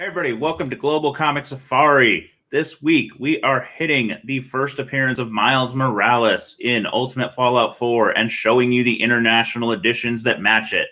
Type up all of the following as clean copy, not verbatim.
Hey everybody, welcome to Global Comic Safari. This week we are hitting the first appearance of Miles Morales in Ultimate Fallout 4 and showing you the international editions that match it.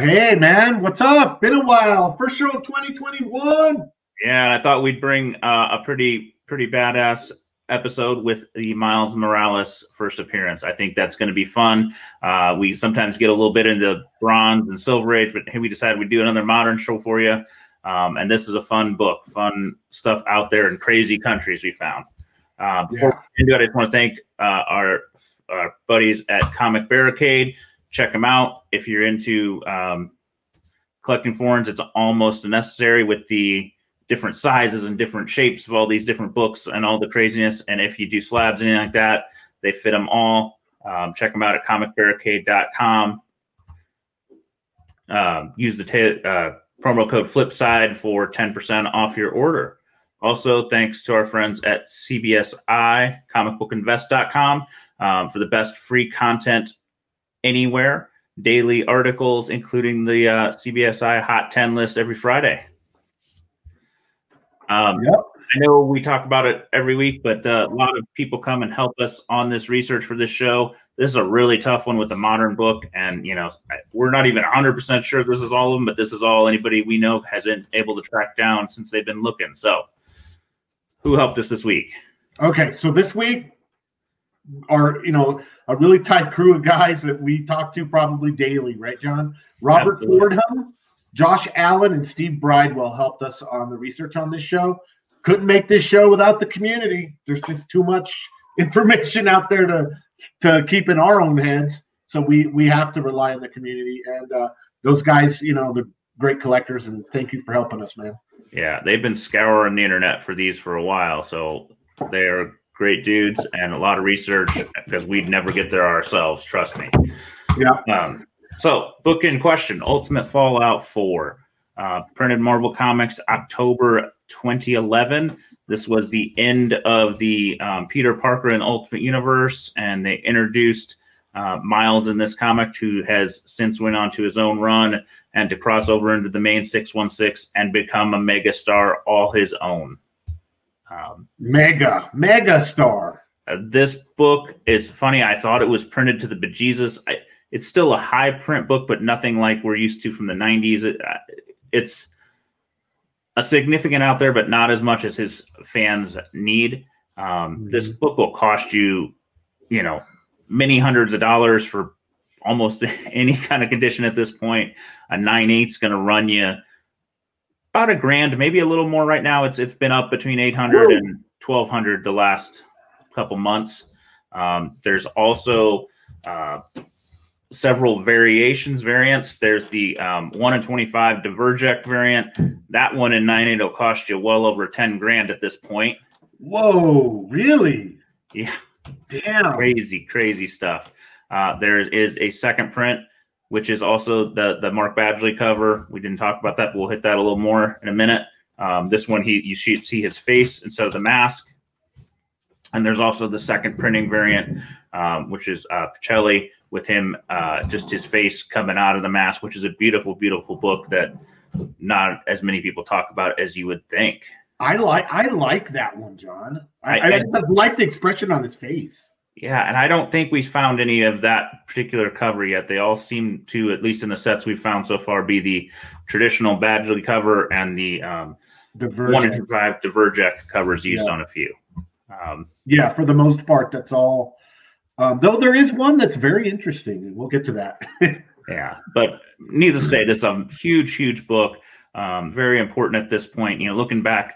Hey man, what's up? Been a while. First show of 2021. Yeah, I thought we'd bring a pretty badass episode with the Miles Morales first appearance. I think that's going to be fun. We sometimes get a little bit into Bronze and Silver Age, but hey, we decided we'd do another modern show for you. And this is a fun book, fun stuff out there in crazy countries we found. Before we get into it, I just want to thank our buddies at Comic Barricade. Check them out if you're into collecting forums. It's almost necessary with the different sizes and different shapes of all these different books and all the craziness. And if you do slabs and anything like that, they fit them all. Check them out at comicbarricade.com. Use the promo code FLIPSIDE for 10% off your order. Also, thanks to our friends at CBSI, comicbookinvest.com, for the best free content anywhere, daily articles, including the CBSI Hot 10 list every Friday. I know we talk about it every week, but a lot of people come and help us on this research for this show. This is a really tough one with the modern book, and you know we're not even 100% sure this is all of them, but this is all anybody we know has been able to track down since they've been looking. So who helped us this week? Okay, so this week, are you know a really tight crew of guys that we talk to probably daily, right, John? Robert Fordham, Josh Allen, and Steve Bridewell helped us on the research on this show. Couldn't make this show without the community. There's just too much information out there to keep in our own heads, so we have to rely on the community. And those guys, you know, they're great collectors, and thank you for helping us, man. Yeah, they've been scouring the internet for these for a while, so they're great dudes and a lot of research because we'd never get there ourselves. Trust me. Yeah. So book in question, Ultimate Fallout 4, printed Marvel Comics, October 2011. This was the end of the Peter Parker and Ultimate Universe, and they introduced Miles in this comic, who has since went on to his own run and to cross over into the main 616 and become a megastar all his own. Mega star. This book is funny. I thought it was printed to the bejesus. It's still a high print book, but nothing like we're used to from the 90s. It's a significant out there, but not as much as his fans need. This book will cost you, you know, many hundreds of dollars for almost any kind of condition at this point. A 9/8 is going to run you about $1,000, maybe a little more right now. It's been up between 800 and 1200 the last couple months. There's also several variants. There's the 1 in 25 Djurdjevic variant. That one in 9/8 will cost you well over $10,000 at this point. Whoa, really? Yeah. Damn. Crazy stuff. There is a second print, which is also the Mark Bagley cover. We didn't talk about that, but we'll hit that a little more in a minute. This one, you should see his face instead of the mask. And there's also the second printing variant, which is Pichelli, with him, just his face coming out of the mask, which is a beautiful, beautiful book that not as many people talk about as you would think. I like that one, John. I like the expression on his face. Yeah, and I don't think we found any of that particular cover yet. They all seem to, at least in the sets we've found so far, be the traditional Badgley cover and the 1 in 25 Djurdjevic covers used on a few. Yeah, for the most part, that's all. Though there is one that's very interesting, and we'll get to that. Yeah, but needless to say, this is a huge book, very important at this point. You know, looking back,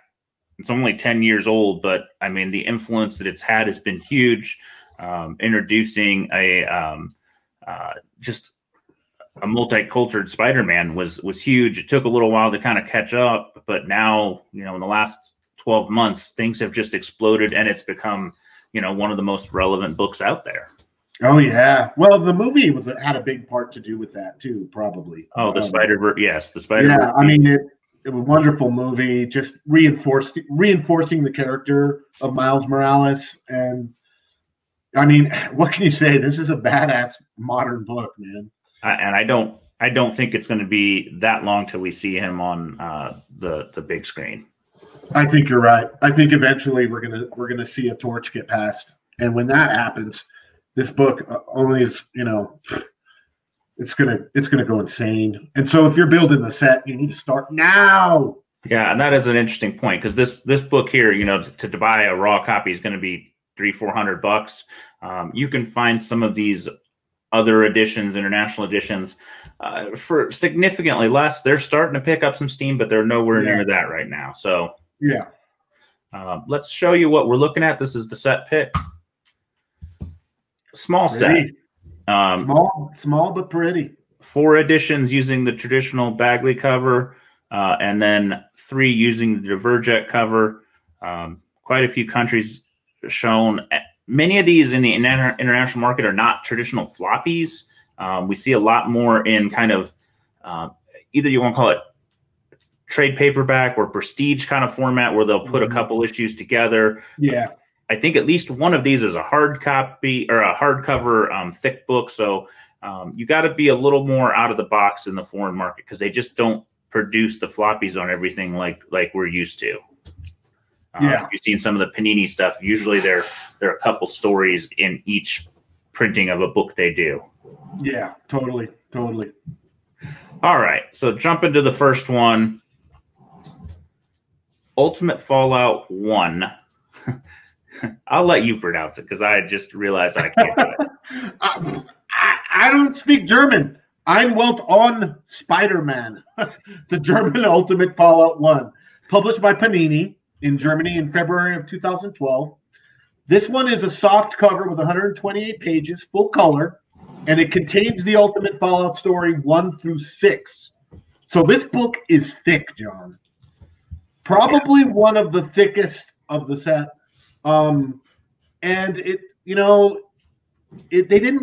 it's only 10 years old, but I mean, the influence that it's had has been huge. Introducing a just a multicultural Spider-Man was huge. It took a little while to kind of catch up, but now, you know, in the last 12 months, things have just exploded, and it's become, you know, one of the most relevant books out there. Oh yeah. Well, the movie was had a big part to do with that too, probably. Oh, the Spider-Verse. Yes, the Spider-Verse. Yeah, I mean, it was a wonderful movie, just reinforcing the character of Miles Morales. And I mean, what can you say? This is a badass modern book, man. And I don't think it's going to be that long till we see him on the big screen. I think you're right. I think eventually we're gonna see a torch get passed, and when that happens, this book only is, you know, it's gonna go insane. And so if you're building the set, you need to start now. Yeah, and that is an interesting point, because this book here, you know, to buy a raw copy is going to be $300-400. You can find some of these other editions, international editions, for significantly less. They're starting to pick up some steam, but they're nowhere near that right now. So yeah, let's show you what we're looking at. This is the set pick. Small set. Small but pretty. 4 editions using the traditional Bagley cover, and then 3 using the Djurdjevic cover. Quite a few countries shown. Many of these in the international market are not traditional floppies. We see a lot more in kind of either you want to call it trade paperback or prestige kind of format, where they'll put a couple issues together. Yeah. I think at least one of these is a hard copy or a hardcover thick book. So you got to be a little more out of the box in the foreign market, because they just don't produce the floppies on everything like we're used to. Yeah, you've seen some of the Panini stuff. Usually there are a couple stories in each printing of a book they do. Yeah, totally, totally. All right, so jump into the first one. Ultimate Fallout 1. I'll let you pronounce it, because I just realized I can't do it. I don't speak German. I'm Welt on Spider-Man, the German Ultimate Fallout 1, published by Panini in Germany in February of 2012. This one is a soft cover with 128 pages, full color, and it contains the Ultimate Fallout story 1 through 6. So this book is thick, John. Probably one of the thickest of the set. And it, you know, they didn't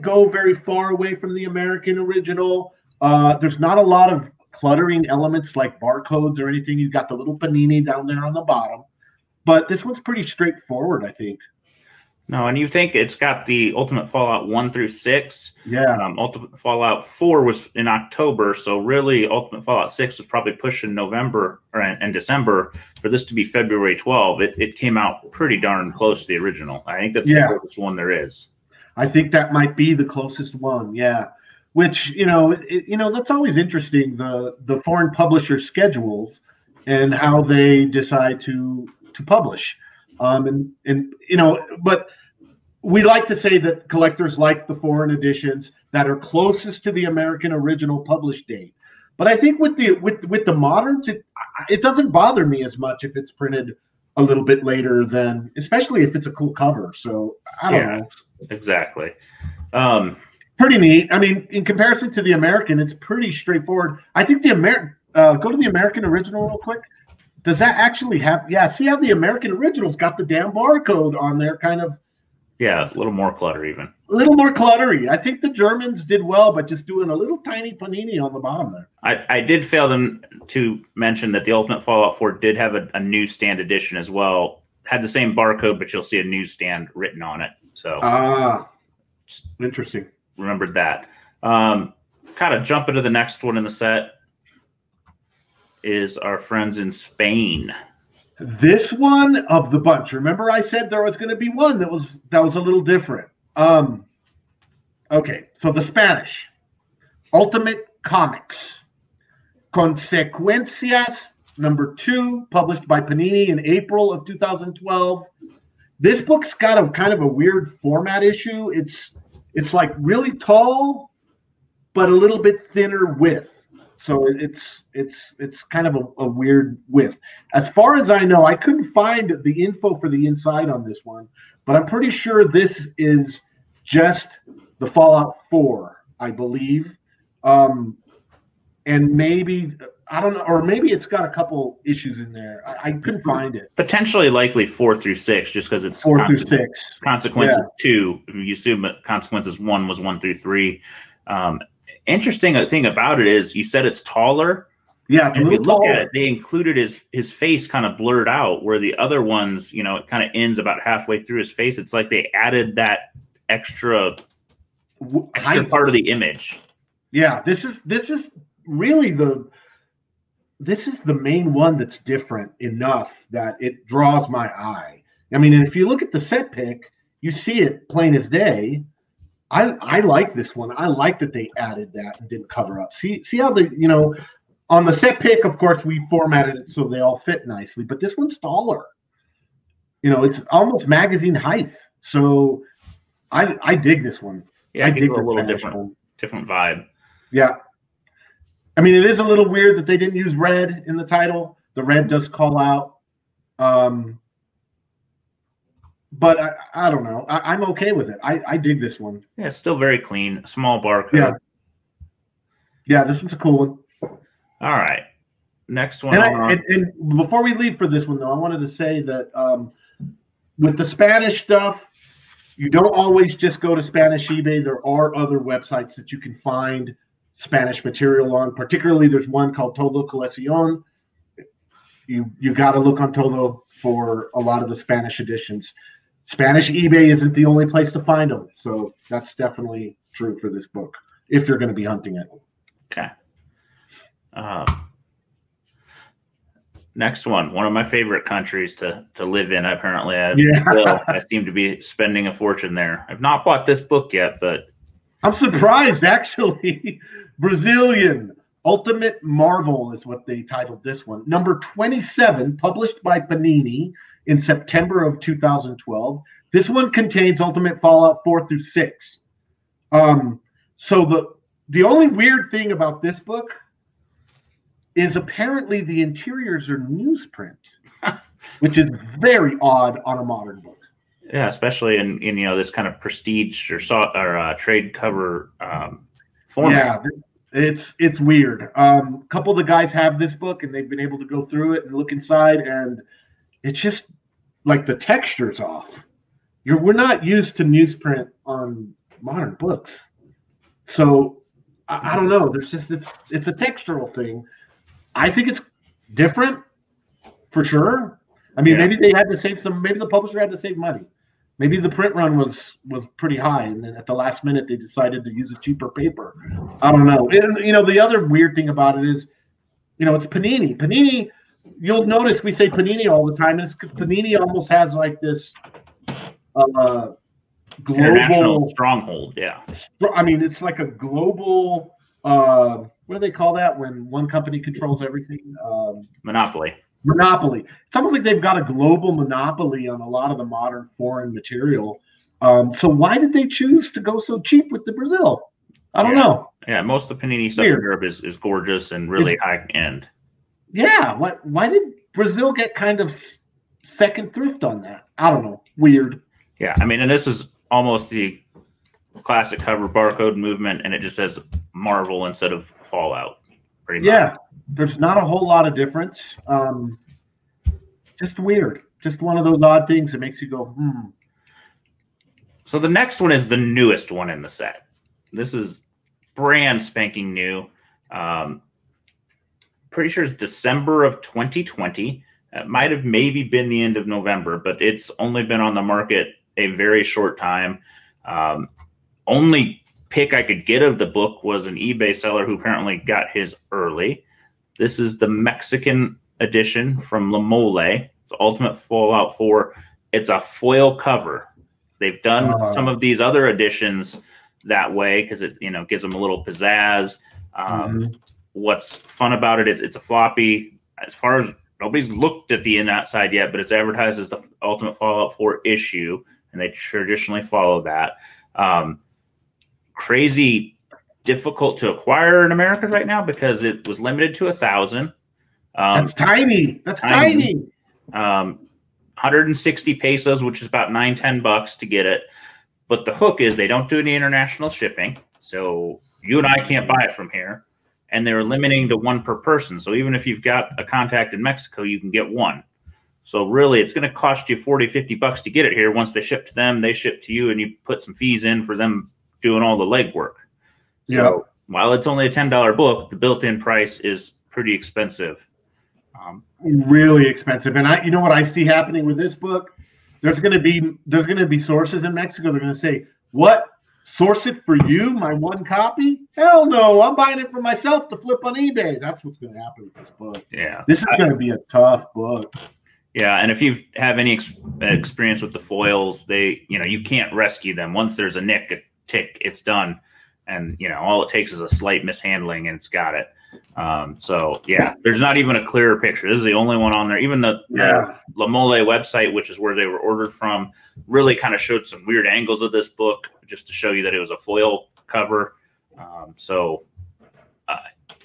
go very far away from the American original. There's not a lot of cluttering elements like barcodes or anything. You've got the little Panini down there on the bottom, but this one's pretty straightforward, I think. No, and you think it's got the Ultimate Fallout 1 through 6. Yeah. Ultimate Fallout 4 was in October, so really Ultimate Fallout 6 was probably pushed in November or in December. For this to be February 12, it came out pretty darn close to the original. I think that's the closest one there is. I think that might be the closest one. Yeah, which, you know, that's always interesting, the foreign publisher schedules and how they decide to publish. And you know, but we like to say that collectors like the foreign editions that are closest to the American original published date. But I think with the moderns, it doesn't bother me as much if it's printed a little bit later than, especially if it's a cool cover. So I don't know. Exactly. Pretty neat. I mean, in comparison to the American, it's pretty straightforward. I think the go to the American original real quick. Does that actually have? Yeah, see how the American original's got the damn barcode on there, kind of. Yeah, a little more clutter even. A little more cluttery. I think the Germans did well, but just doing a little tiny Panini on the bottom there. I did fail them to mention that the Ultimate Fallout 4 did have a newsstand edition as well. Had the same barcode, but you'll see a newsstand written on it. So interesting. Remembered that. Kind of jumping to the next one in the set is our friends in Spain. This one of the bunch. Remember, I said there was going to be one that was a little different. Okay, so the Spanish Ultimate Comics Consecuencias #2, published by Panini in April of 2012. This book's got a kind of a weird format issue. It's like really tall, but a little bit thinner width. So it's kind of a weird width. As far as I know, I couldn't find the info for the inside on this one, but I'm pretty sure this is just the Fallout 4, I believe. And maybe I don't know, or maybe it's got a couple issues in there. I couldn't find it. Potentially, likely 4 through 6, just because it's 4 through 6. Consequences 2. You assume that consequences 1 was 1 through 3. Interesting thing about it is you said it's taller. Yeah, it's a little taller. If you look at it, they included his face kind of blurred out, where the other ones, you know, it kind of ends about halfway through his face. It's like they added that extra part of the image. Yeah, this is really the main one that's different enough that it draws my eye. I mean, and if you look at the set pick, you see it plain as day. I like this one. I like that they added that and didn't cover up. See how they, you know, on the set pick, of course, we formatted it so they all fit nicely, but this one's taller. You know, it's almost magazine height. So I dig this one. Yeah, I dig the a little different vibe. Yeah. I mean, it is a little weird that they didn't use red in the title. The red does call out. But I don't know. I'm okay with it. I dig this one. Yeah, it's still very clean. Small barcode. Yeah. Yeah, this one's a cool one. All right. Next one. And before we leave for this one, though, I wanted to say that with the Spanish stuff, you don't always just go to Spanish eBay. There are other websites that you can find Spanish material on. Particularly, there's one called Todo Colecion. You got to look on Todo for a lot of the Spanish editions. Spanish eBay isn't the only place to find them, so that's definitely true for this book if you're going to be hunting it. Okay. Next one of my favorite countries to live in. Apparently, I seem to be spending a fortune there. I've not bought this book yet, but I'm surprised, actually. Brazilian Ultimate Marvel is what they titled this one. Number 27, published by Panini in September of 2012. This one contains Ultimate Fallout 4 through 6. So the only weird thing about this book is apparently the interiors are newsprint, which is very odd on a modern book. Yeah, especially in you know, this kind of prestige or trade cover format. Yeah, it's weird. A couple of the guys have this book, and they've been able to go through it and look inside, and it's just like the texture's off. We're not used to newsprint on modern books, so I don't know. There's just it's a textural thing. I think it's different for sure. I mean, maybe they had to save some. Maybe the publisher had to save money. Maybe the print run was pretty high, and then at the last minute they decided to use a cheaper paper. I don't know. And you know, the other weird thing about it is, you know, it's Panini. Panini, you'll notice we say Panini all the time, and it's because Panini almost has like this global international stronghold. Yeah, I mean, it's like a global. What do they call that when one company controls everything? Monopoly. Monopoly. It's almost like they've got a global monopoly on a lot of the modern foreign material. So why did they choose to go so cheap with the Brazil? I don't know. Yeah, most of the Panini stuff in Europe is gorgeous and really high end. Yeah. Why did Brazil get kind of second thrift on that? I don't know. Weird. Yeah. I mean, and this is almost the classic cover barcode movement, and it just says Marvel instead of Fallout. Pretty much. Yeah. There's not a whole lot of difference. Just weird. Just one of those odd things that makes you go, hmm. So the next one is the newest one in the set. This is brand spanking new. Pretty sure it's December of 2020. It might have maybe been the end of November, but it's only been on the market a very short time. Only pick I could get of the book was an eBay seller who apparently got his early. This is the Mexican edition from La Mole. It's Ultimate Fallout 4. It's a foil cover. They've done some of these other editions that way because it, you know, gives them a little pizzazz. What's fun about it is it's a floppy. As far as nobody's looked at the inside yet, but it's advertised as the Ultimate Fallout 4 issue, and they traditionally follow that. Crazy difficult to acquire in America right now because it was limited to 1,000. That's tiny. That's tiny. 160 pesos, which is about $9–10 to get it. But the hook is they don't do any international shipping, so you and I can't buy it from here. and they're limiting to one per person. So even if you've got a contact in Mexico, you can get one. So really, it's going to cost you $40, $50 to get it here. Once they ship to them, they ship to you, and you put some fees in for them doing all the legwork. So while it's only a $10 book, the built-in price is pretty expensive. Really expensive. And I, you know what I see happening with this book? There's going to be sources in Mexico. They're going to say, what? Source it for you, my one copy? Hell no, I'm buying it for myself to flip on eBay. That's what's going to happen with this book. Yeah, this is going to be a tough book. Yeah, and if you have any experience with the foils, you can't rescue them. Once there's a nick, a tick, it's done. And, all it takes is a slight mishandling, and it's got it. So, yeah, there's not even a clearer picture. This is the only one on there. Even the La Mole website, which is where they were ordered from, really kind of showed some weird angles of this book just to show you that it was a foil cover.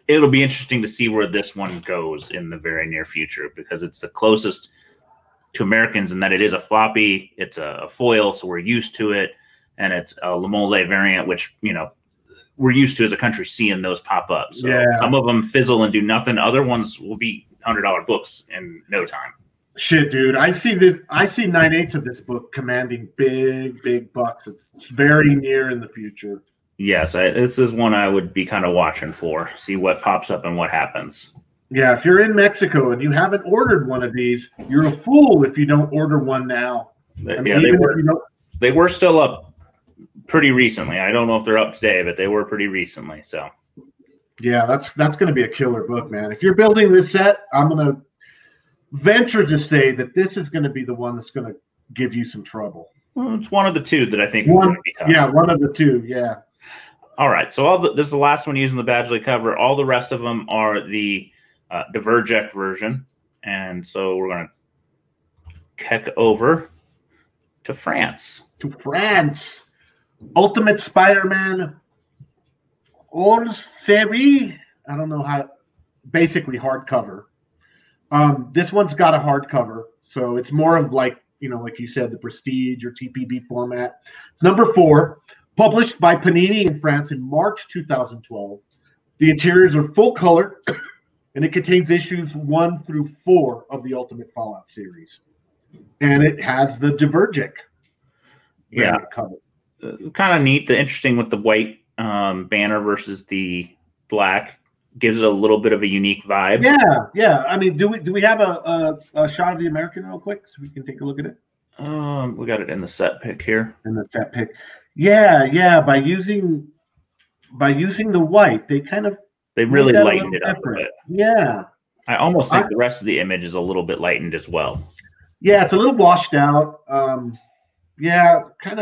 It'll be interesting to see where this one goes in the very near future, because it's the closest to Americans in that it is a floppy, it's a foil, so we're used to it, and it's a La Mole variant, which, we're used to as a country seeing those pop up. So some of them fizzle and do nothing. Other ones will be $100 books in no time. Shit, dude. I see 9/8 of this book commanding big, big bucks. It's very near in the future. Yes. This is one I would be kind of watching for, see what pops up and what happens. Yeah. If you're in Mexico and you haven't ordered one of these, you're a fool if you don't order one now. They were still up pretty recently. I don't know if they're up today, but they were pretty recently. So yeah, that's going to be a killer book, man. If you're building this set, I'm going to venture to say that this is going to be the one that's going to give you some trouble. Well, it's one of the two that I think one, going to be tough. Yeah, one of the two. Yeah. All right. So this is the last one using the Badgley cover. All the rest of them are the Djurdjevic version. And so we're going to heck over to France. To France. Ultimate Spider-Man Hors-Série. I don't know how. Basically hardcover. This one's got a hardcover, so it's more of like you said, the Prestige or TPB format. It's number 4, published by Panini in France in March 2012. The interiors are full color, and it contains issues 1 through 4 of the Ultimate Fallout series, and it has the Djurdjevic cover. Kind of neat. The interesting with the white banner versus the black gives it a little bit of a unique vibe. Yeah. I mean, do we have a shot of the American real quick so we can take a look at it? We got it in the set pick here. In the set pick, yeah. By using the white, they really lightened it up a bit. Yeah, I almost think the rest of the image is a little bit lightened as well. Yeah, it's a little washed out. Yeah, kind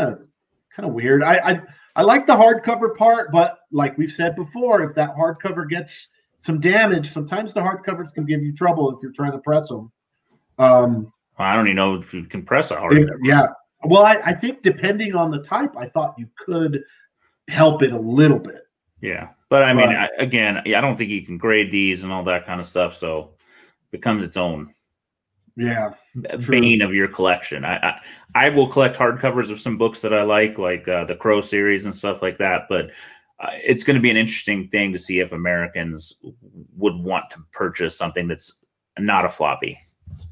of weird. I like the hardcover part, but like we've said before, if that hardcover gets some damage, sometimes the hardcovers can give you trouble if you're trying to press them. I don't even know if you can press a hardcover. Yeah. Well, I think depending on the type, I thought you could help it a little bit. Yeah. But I mean, again, I don't think you can grade these and all that kind of stuff, so it becomes its own. Yeah, bane of your collection. I will collect hardcovers of some books that I like the Crow series and stuff like that. But it's going to be an interesting thing to see if Americans would want to purchase something that's not a floppy.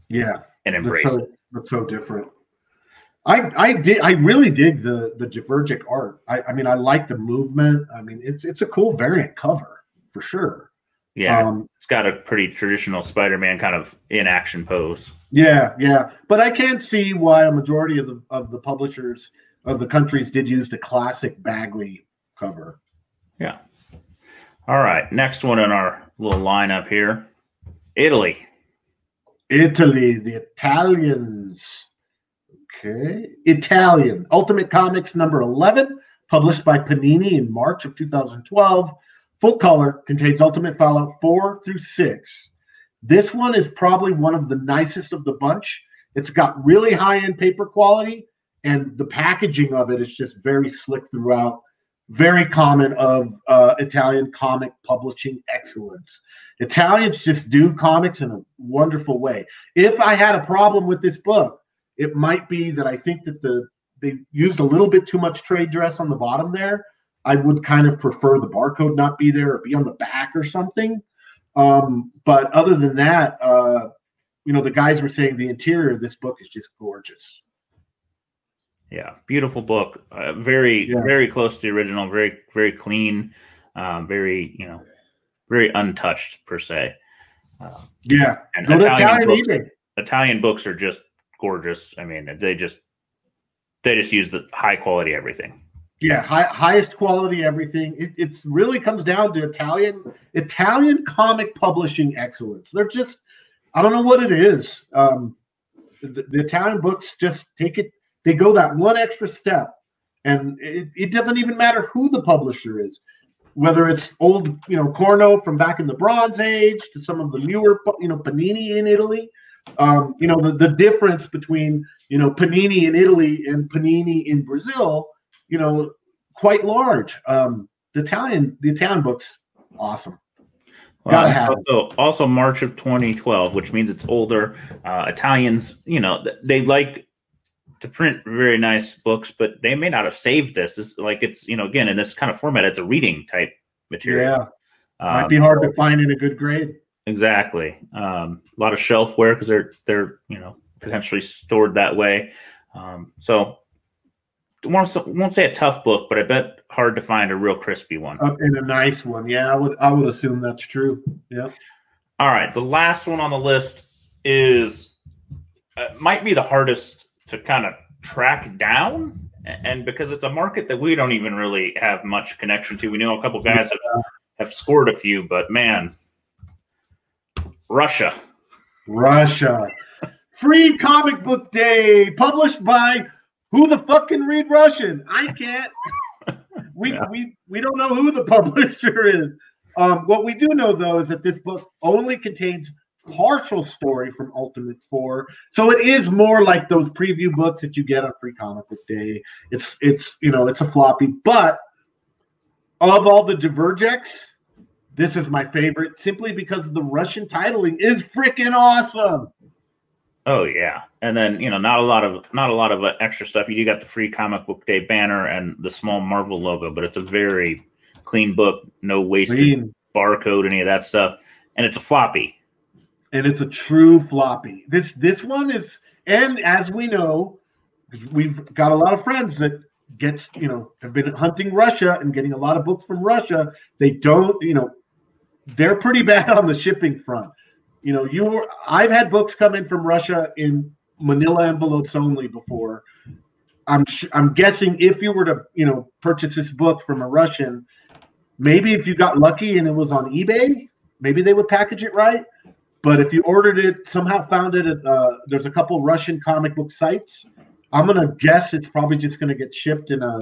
Yeah, and embrace it. That's so different. I really dig the Djurdjevic art. I mean, I like the movement. I mean, it's a cool variant cover for sure. Yeah, it's got a pretty traditional Spider-Man kind of in-action pose. Yeah, but I can see why a majority of the publishers of the countries did use the classic Bagley cover. Yeah. All right, next one in our little lineup here, Italy, the Italians. Okay, Italian Ultimate Comics number 11, published by Panini in March of 2012. Full color, contains Ultimate Fallout 4 through 6. This one is probably one of the nicest of the bunch. It's got really high-end paper quality, and the packaging of it is just very slick throughout. Very common of Italian comic publishing excellence. Italians just do comics in a wonderful way. If I had a problem with this book, it might be that I think that they used a little bit too much trade dress on the bottom there. I would kind of prefer the barcode not be there or be on the back or something. But other than that, you know, the guys were saying the interior of this book is just gorgeous. Yeah, beautiful book. Very close to the original. Very, very clean. Very untouched per se. And no, Italian books are just gorgeous. I mean, they just use the high quality everything. Yeah, highest quality everything. It's really comes down to Italian comic publishing excellence. They're just, I don't know what it is. The Italian books just take it. They go that one extra step, and it doesn't even matter who the publisher is, whether it's old, Corno from back in the Bronze Age to some of the newer, Panini in Italy. The difference between, Panini in Italy and Panini in Brazil, quite large. The Italian book's awesome. Well, also March of 2012, which means it's older. Italians, they like to print very nice books, but they may not have saved this. Again, in this kind of format, it's a reading type material. Yeah, might be hard to find in a good grade. Exactly. A lot of shelfware because they're potentially stored that way. So won't say a tough book, but I bet hard to find a real crispy one and a nice one. Yeah, I would assume that's true. Yeah. All right, the last one on the list is might be the hardest to kind of track down, and because it's a market that we don't even really have much connection to. We know a couple guys have scored a few, but man, Russia. Free Comic Book Day, published by who the fuck can read Russian? I can't. We don't know who the publisher is. What we do know, though, is that this book only contains partial story from Ultimate 4, so it is more like those preview books that you get on Free Comic Book Day. It's a floppy, but of all the Djurdjevics, this is my favorite simply because the Russian titling is freaking awesome. Oh yeah, and then not a lot of extra stuff. You do got the Free Comic Book Day banner and the small Marvel logo, but it's a very clean book, no wasted barcode, any of that stuff, and it's a floppy. And it's a true floppy. This one is, and as we know, we've got a lot of friends that have been hunting Russia and getting a lot of books from Russia. They don't, they're pretty bad on the shipping front. I've had books come in from Russia in Manila envelopes only before. I'm guessing if you were to, purchase this book from a Russian, maybe if you got lucky and it was on eBay, maybe they would package it right. But if you ordered it, somehow found it at, there's a couple Russian comic book sites. I'm going to guess it's probably just going to get shipped in a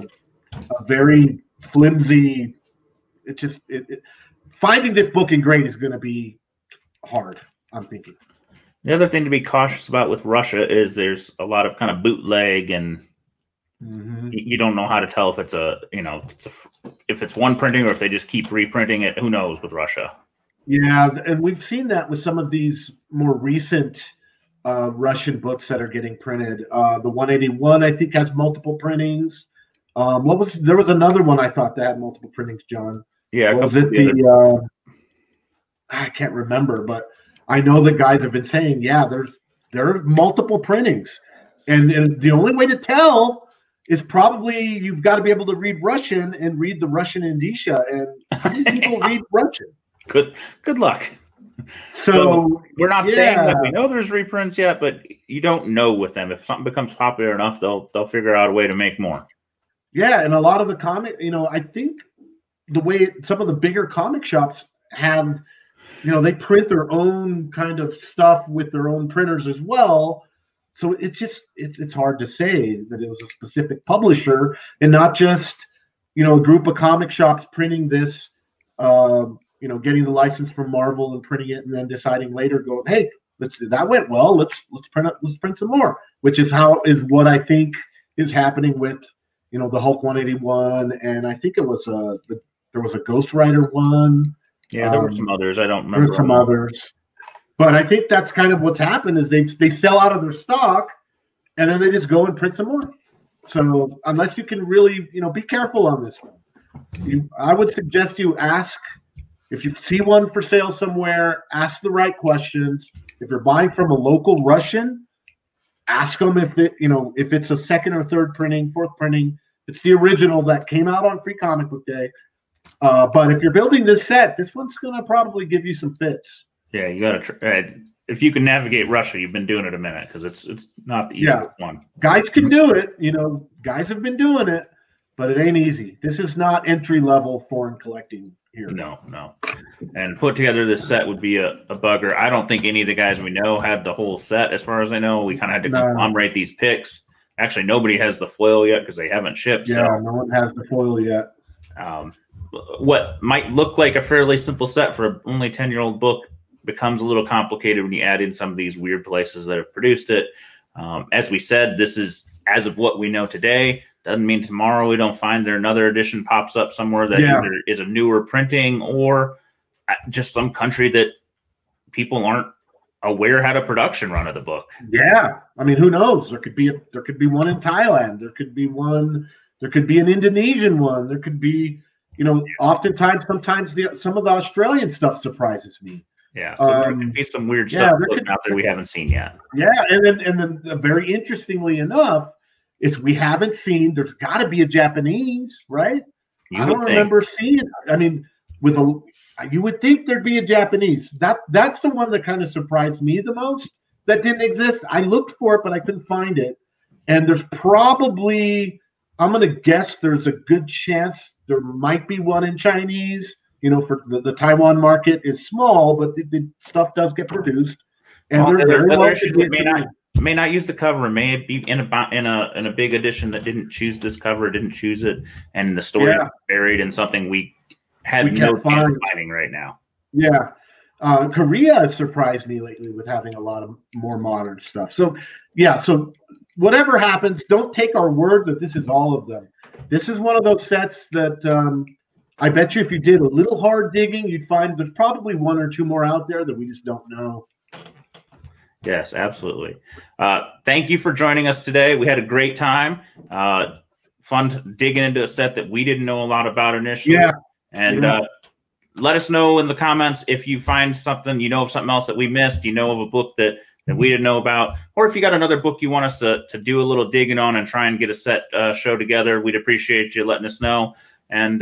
very flimsy. Finding this book in grade is going to be hard, I'm thinking. The other thing to be cautious about with Russia is there's a lot of kind of bootleg, and you don't know how to tell if it's one printing or if they just keep reprinting it. Who knows with Russia? Yeah, and we've seen that with some of these more recent Russian books that are getting printed. The 181, I think, has multiple printings. There was another one I thought that had multiple printings, John. Yeah, was it the? I can't remember, but I know the guys have been saying, yeah, there are multiple printings, and the only way to tell is probably you've got to be able to read Russian and read the Russian indicia, and how many people read Russian? Good luck. So we're not saying that we know there's reprints yet, but you don't know with them. If something becomes popular enough, they'll figure out a way to make more. Yeah, and a lot of the comic, I think the way some of the bigger comic shops have, they print their own kind of stuff with their own printers as well. So it's just it's hard to say that it was a specific publisher and not just a group of comic shops printing this. Getting the license from Marvel and printing it, and then deciding later, going, "Hey, that went well. Let's print some more." Which is what I think is happening with the Hulk 181, and I think it was there was a Ghost Rider one. Yeah, there were some others. I don't remember. There were some others, but I think that's kind of what's happened is they sell out of their stock, and then they just go and print some more. So unless you can really be careful on this one. I would suggest you ask, if you see one for sale somewhere, ask the right questions. If you're buying from a local Russian, ask them if it, if it's a second or third printing, fourth printing, it's the original that came out on Free Comic Book Day. But if you're building this set, this one's going to probably give you some fits. Yeah, you got to try. If you can navigate Russia, you've been doing it a minute, because it's not the easiest one. Guys can do it. Guys have been doing it, but it ain't easy. This is not entry-level foreign collecting here. No, no. And put together this set would be a bugger. I don't think any of the guys we know had the whole set, as far as I know. We kind of had to conglomerate these picks. Actually, nobody has the foil yet because they haven't shipped. Yeah, so no one has the foil yet. What might look like a fairly simple set for only 10-year-old book becomes a little complicated when you add in some of these weird places that have produced it. As we said, this is as of what we know today. Doesn't mean tomorrow we don't find that another edition pops up somewhere that either is a newer printing or just some country that people aren't aware had a production run of the book. Yeah, I mean, who knows? There could be one in Thailand. There could be one. There could be an Indonesian one. There could be, oftentimes, sometimes some of the Australian stuff surprises me. Yeah, so there could be some weird stuff out there we haven't seen yet. Yeah, and then very interestingly enough is we haven't seen. There's got to be a Japanese, right? I don't remember seeing. I mean, you would think there'd be a Japanese. That's the one that kind of surprised me the most. That didn't exist. I looked for it, but I couldn't find it. And there's probably, I'm going to guess, there's a good chance there might be one in Chinese. For the Taiwan market is small, but the stuff does get produced. And may not use the cover, and may be in a big edition that didn't choose this cover, didn't choose it, and the story is buried in something we had no chance of finding right now. Yeah, Korea has surprised me lately with having a lot of more modern stuff. So yeah, so whatever happens, don't take our word that this is all of them. This is one of those sets that. I bet you if you did a little hard digging, you'd find there's probably one or two more out there that we just don't know. Yes, absolutely. Thank you for joining us today. We had a great time. Fun digging into a set that we didn't know a lot about initially. Yeah. And let us know in the comments if you find something, of something else that we missed, of a book that we didn't know about, or if you got another book you want us to do a little digging on and try and get a set show together. We'd appreciate you letting us know. And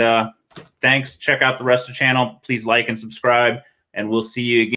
thanks. Check out the rest of the channel. Please like and subscribe, and we'll see you again.